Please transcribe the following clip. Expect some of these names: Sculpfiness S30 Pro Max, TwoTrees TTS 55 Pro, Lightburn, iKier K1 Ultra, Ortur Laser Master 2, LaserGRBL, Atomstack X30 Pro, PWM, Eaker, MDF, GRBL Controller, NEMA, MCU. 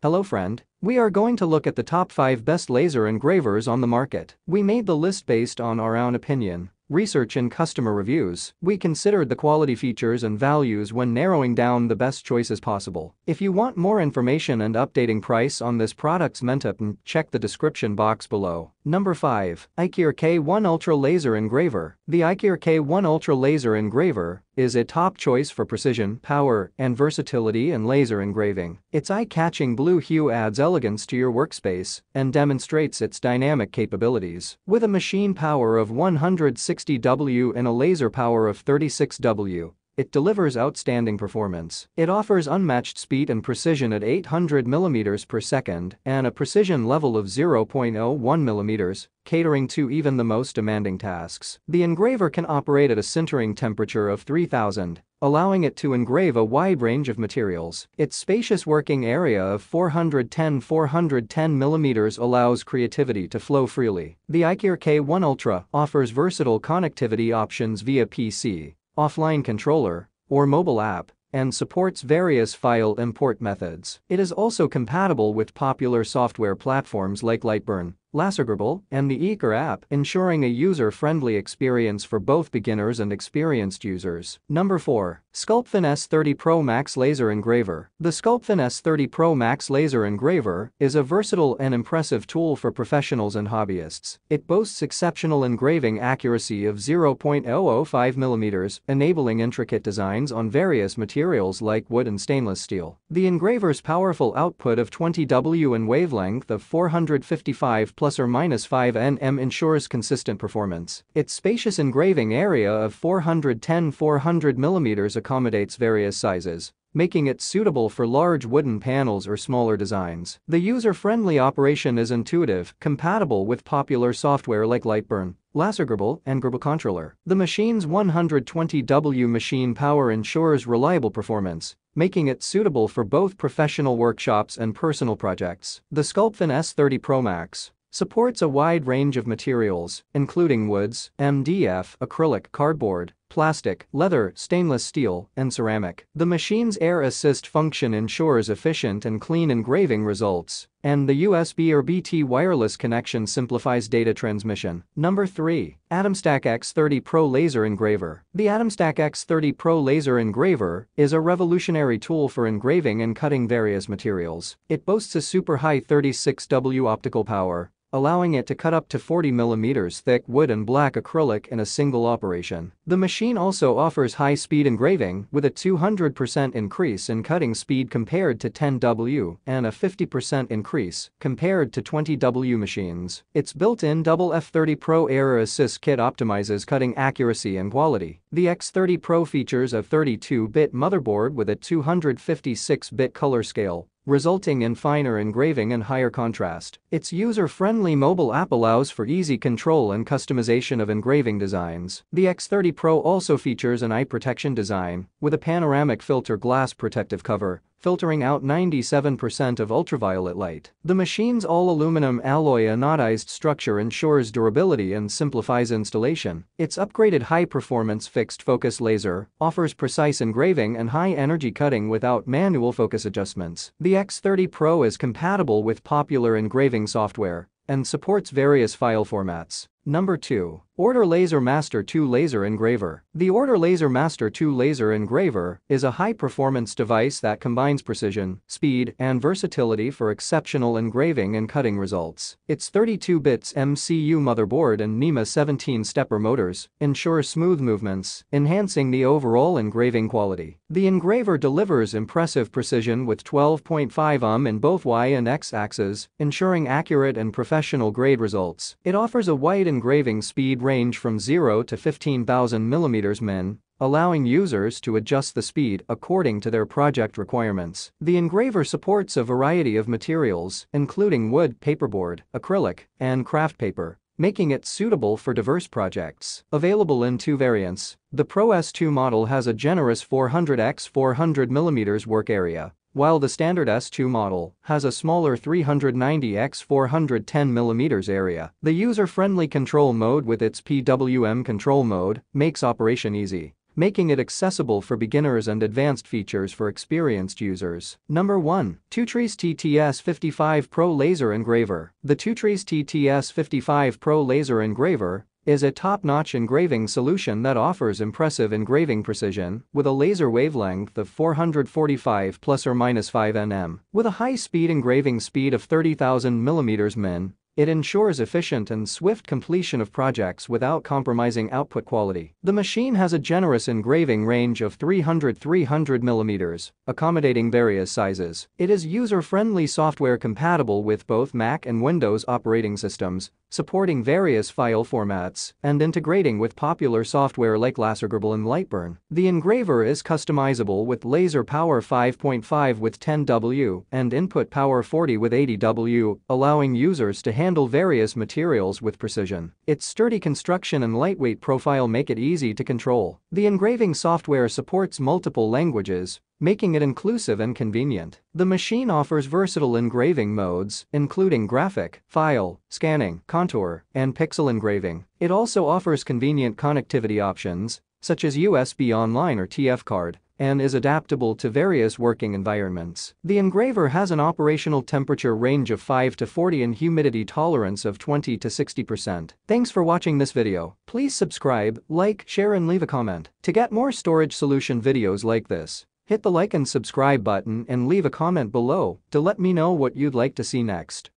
Hello friend, we are going to look at the top 5 best laser engravers on the market. We made the list based on our own opinion, research and customer reviews. We considered the quality, features and values when narrowing down the best choices possible. If you want more information and updating price on this product's mentup, check the description box below. Number 5. iKier K1 Ultra Laser Engraver. The iKier K1 Ultra Laser Engraver is a top choice for precision, power, and versatility in laser engraving. Its eye-catching blue hue adds elegance to your workspace and demonstrates its dynamic capabilities. With a machine power of 160 W and a laser power of 36 W, it delivers outstanding performance. It offers unmatched speed and precision at 800 mm per second and a precision level of 0.01 mm, catering to even the most demanding tasks. The engraver can operate at a sintering temperature of 3000, allowing it to engrave a wide range of materials. Its spacious working area of 410 mm allows creativity to flow freely. The iKier K1 Ultra offers versatile connectivity options via PC, offline controller, or mobile app, and supports various file import methods. It is also compatible with popular software platforms like Lightburn, LaserGRBL, and the Eaker app, ensuring a user-friendly experience for both beginners and experienced users. Number 4. Sculpfiness S30 Pro Max Laser Engraver. The Sculpfiness S30 Pro Max Laser Engraver is a versatile and impressive tool for professionals and hobbyists. It boasts exceptional engraving accuracy of 0.005 mm, enabling intricate designs on various materials like wood and stainless steel. The engraver's powerful output of 20 W and wavelength of 455 plus or minus 5 nm ensures consistent performance. Its spacious engraving area of 400 mm accommodates various sizes, making it suitable for large wooden panels or smaller designs. The user-friendly operation is intuitive, compatible with popular software like Lightburn, LaserGRBL, and GRBL Controller. The machine's 120 W machine power ensures reliable performance, making it suitable for both professional workshops and personal projects. The Sculpfiness S30 Pro Max supports a wide range of materials, including woods, MDF, acrylic, cardboard, plastic, leather, stainless steel, and ceramic. The machine's air assist function ensures efficient and clean engraving results, and the USB or BT wireless connection simplifies data transmission. Number 3. Atomstack X30 Pro Laser Engraver. The Atomstack X30 Pro Laser Engraver is a revolutionary tool for engraving and cutting various materials. It boasts a super high 36 W optical power, allowing it to cut up to 40 mm thick wood and black acrylic in a single operation. The machine also offers high-speed engraving with a 200% increase in cutting speed compared to 10 W and a 50% increase compared to 20 W machines. Its built-in double F30 Pro Error Assist Kit optimizes cutting accuracy and quality. The X30 Pro features a 32-bit motherboard with a 256-bit color scale, resulting in finer engraving and higher contrast. Its user-friendly mobile app allows for easy control and customization of engraving designs. The X30 Pro also features an eye protection design with a panoramic filter glass protective cover, filtering out 97% of ultraviolet light. The machine's all-aluminum alloy anodized structure ensures durability and simplifies installation. Its upgraded high-performance fixed-focus laser offers precise engraving and high-energy cutting without manual focus adjustments. The X30 Pro is compatible with popular engraving software and supports various file formats. Number 2. Ortur Laser Master 2 Laser Engraver. The Ortur Laser Master 2 Laser Engraver is a high-performance device that combines precision, speed, and versatility for exceptional engraving and cutting results. Its 32-bit MCU motherboard and NEMA 17 stepper motors ensure smooth movements, enhancing the overall engraving quality. The engraver delivers impressive precision with 12.5 in both Y and X axes, ensuring accurate and professional-grade results. It offers a wide engraving speed range from 0 to 15,000 mm, allowing users to adjust the speed according to their project requirements. The engraver supports a variety of materials, including wood, paperboard, acrylic, and craft paper, making it suitable for diverse projects. Available in 2 variants, the Pro S2 model has a generous 400x400 mm work area, while the standard S2 model has a smaller 390x410 mm area. The user-friendly control mode with its PWM control mode makes operation easy, making it accessible for beginners and advanced features for experienced users. Number 1. TwoTrees TTS 55 Pro Laser Engraver. The TwoTrees TTS 55 Pro Laser Engraver is a top-notch engraving solution that offers impressive engraving precision with a laser wavelength of 445 plus or minus 5 nm. With a high-speed engraving speed of 30,000 mm min, it ensures efficient and swift completion of projects without compromising output quality. The machine has a generous engraving range of 300 mm, accommodating various sizes. It is user-friendly, software compatible with both Mac and Windows operating systems, supporting various file formats, and integrating with popular software like LaserGRBL and Lightburn. The engraver is customizable with laser power 5.5 with 10W and input power 40 with 80W, allowing users to handle various materials with precision. Its sturdy construction and lightweight profile make it easy to control. The engraving software supports multiple languages, making it inclusive and convenient. The machine offers versatile engraving modes, including graphic, file, scanning, contour, and pixel engraving. It also offers convenient connectivity options, such as USB online or TF card, and is adaptable to various working environments. The engraver has an operational temperature range of 5 to 40 and humidity tolerance of 20 to 60%. Thanks for watching this video. Please subscribe, like, share, and leave a comment. To get more storage solution videos like this, hit the like and subscribe button and leave a comment below to let me know what you'd like to see next.